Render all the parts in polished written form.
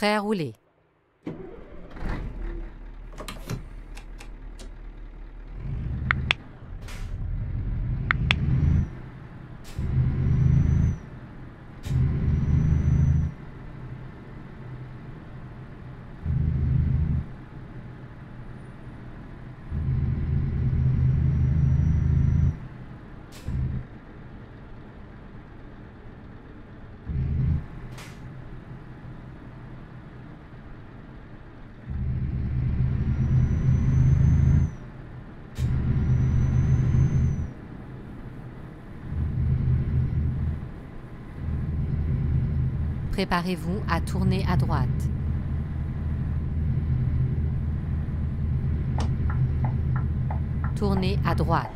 prêt à rouler. Préparez-vous à tourner à droite. Tournez à droite.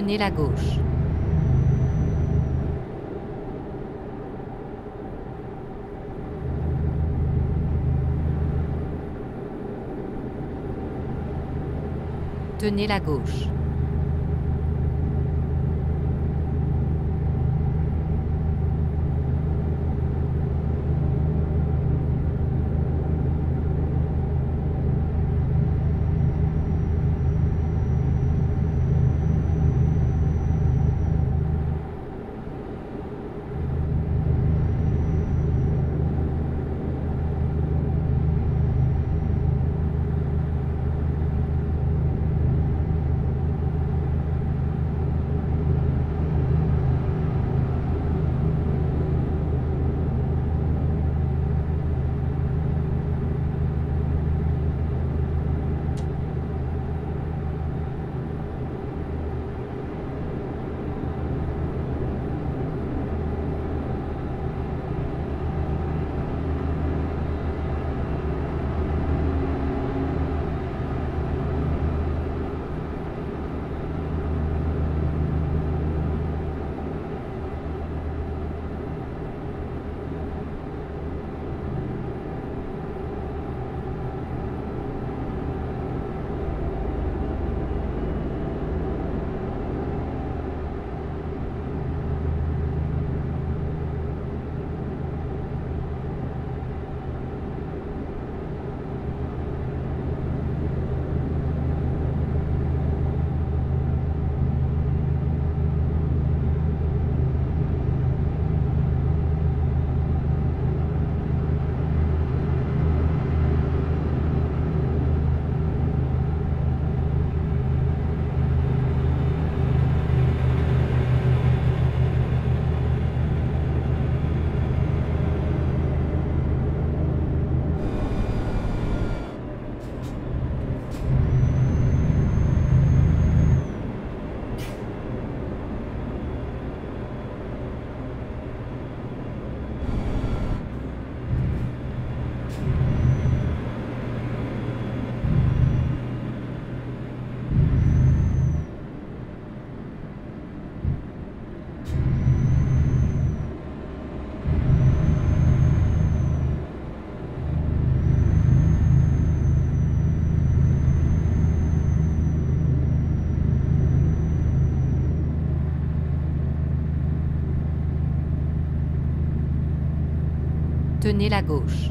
Tenez la gauche. Tenez la gauche. Tenez la gauche.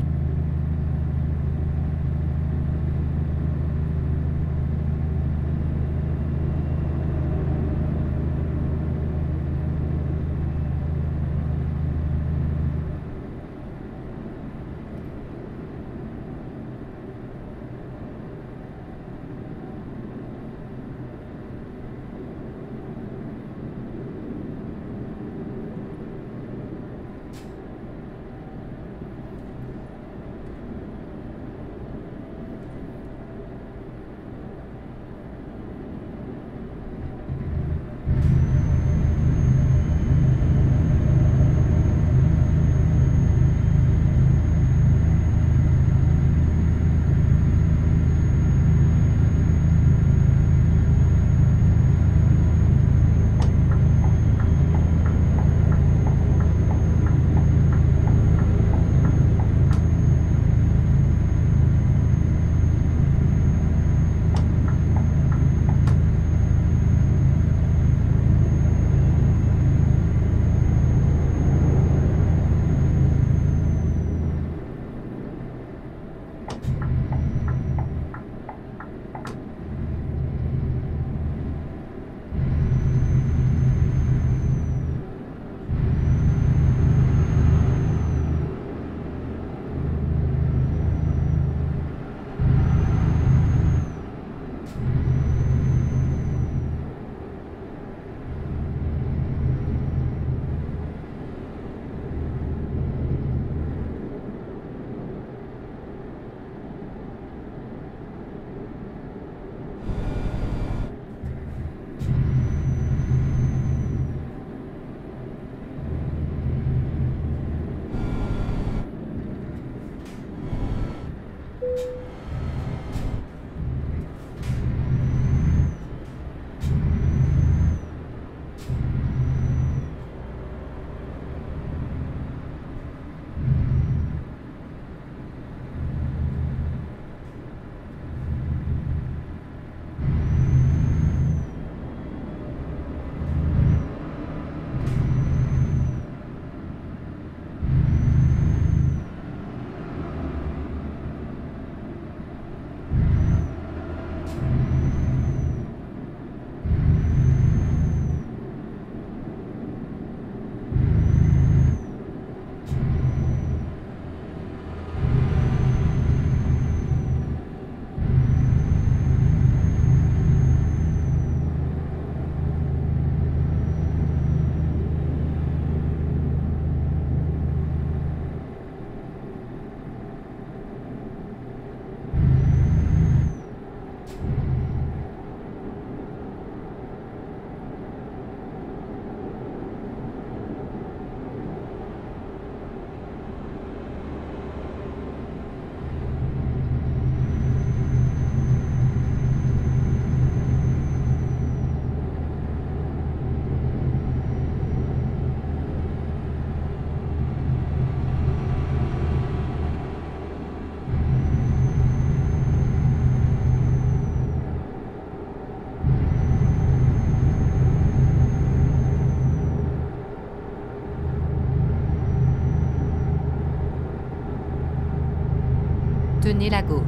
Prenez la gauche.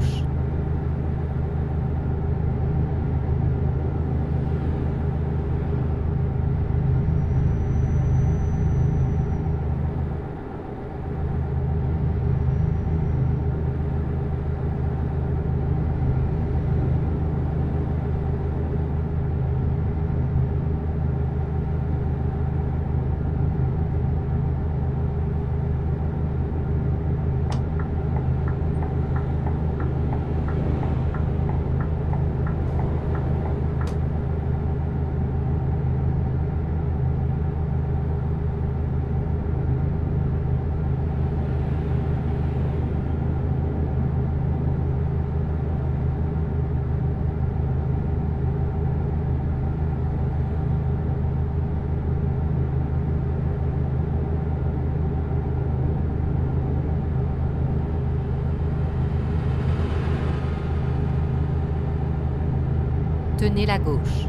Tenez la gauche.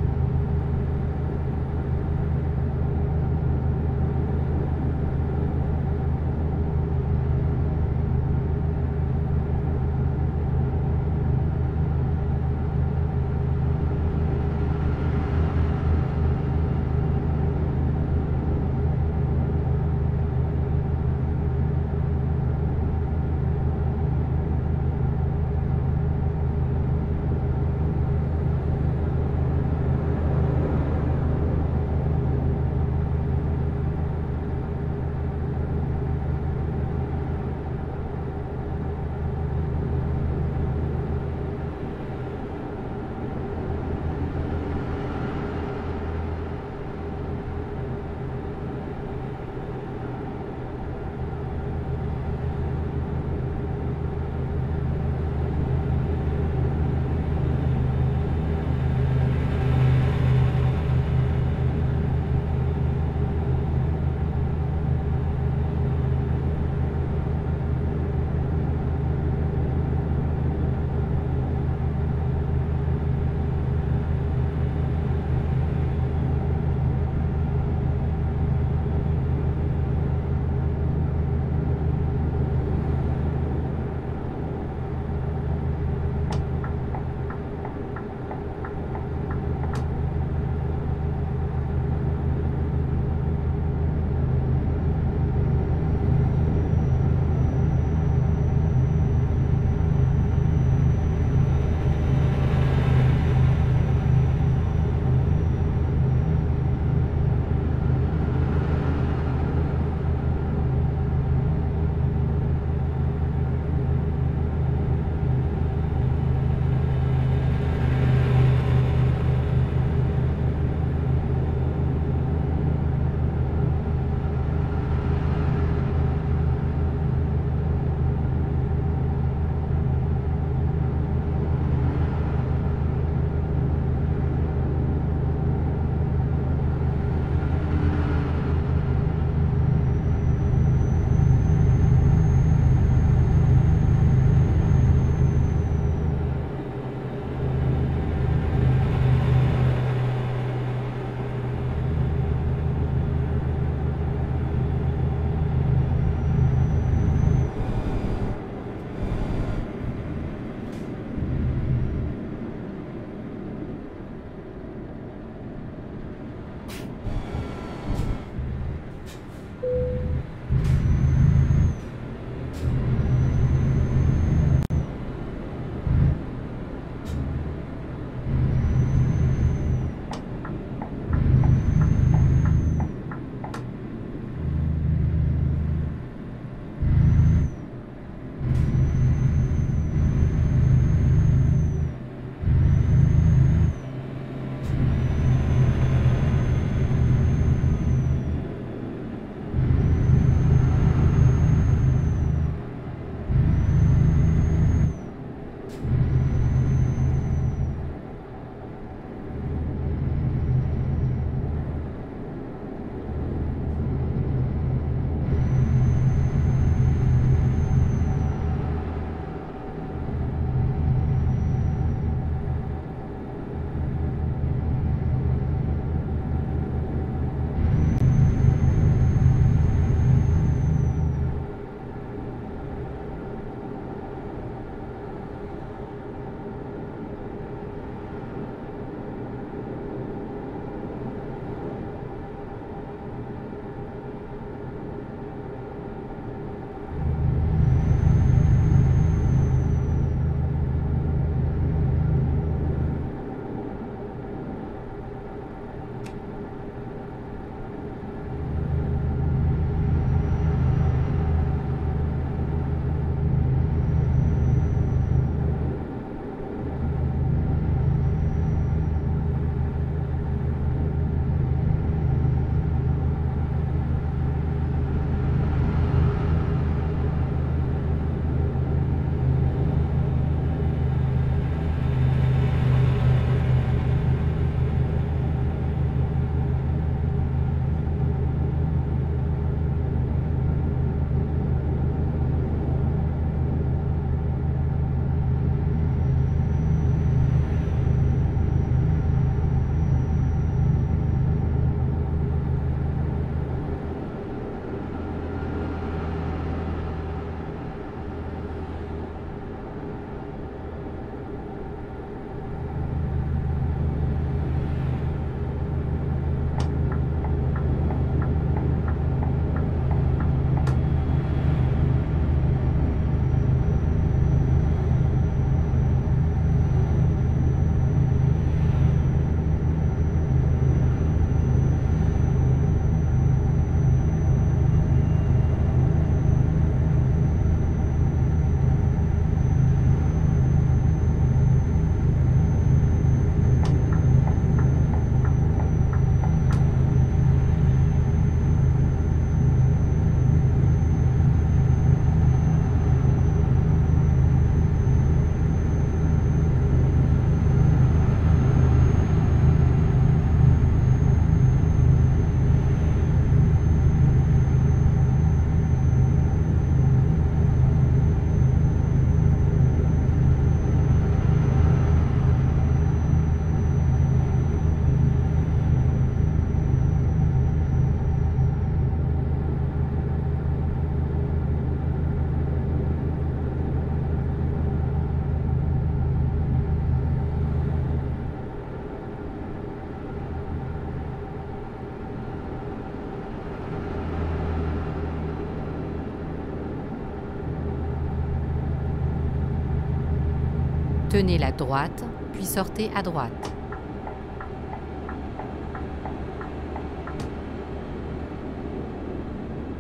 Tenez la droite, puis sortez à droite.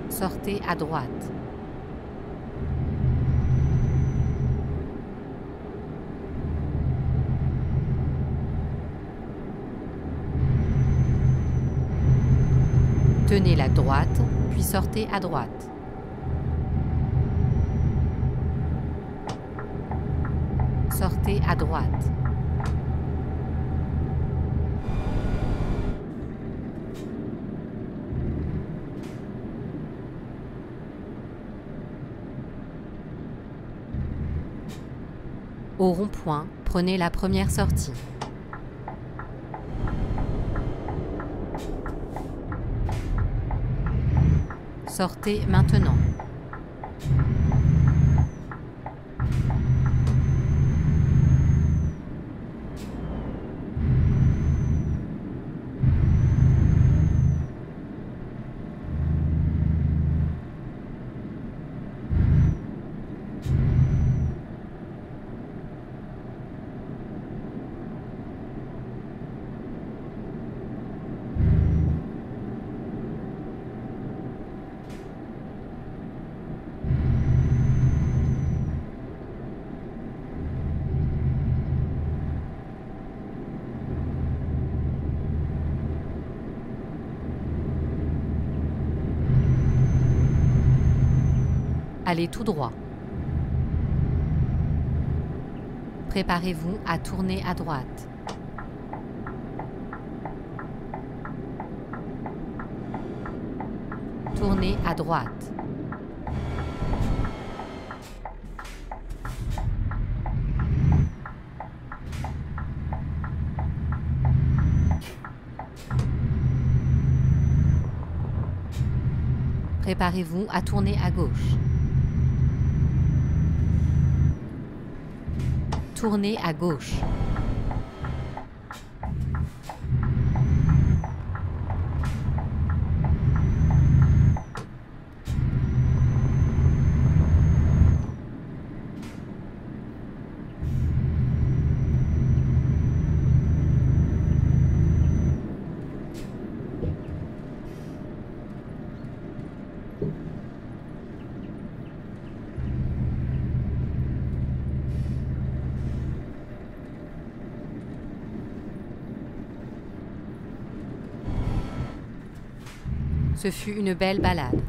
Sortez à droite. Tenez la droite, puis sortez à droite. Sortez à droite. Au rond-point, prenez la première sortie. Sortez maintenant. Allez tout droit. Préparez-vous à tourner à droite. Tournez à droite. Préparez-vous à tourner à gauche. Tournez à gauche. Ce fut une belle balade.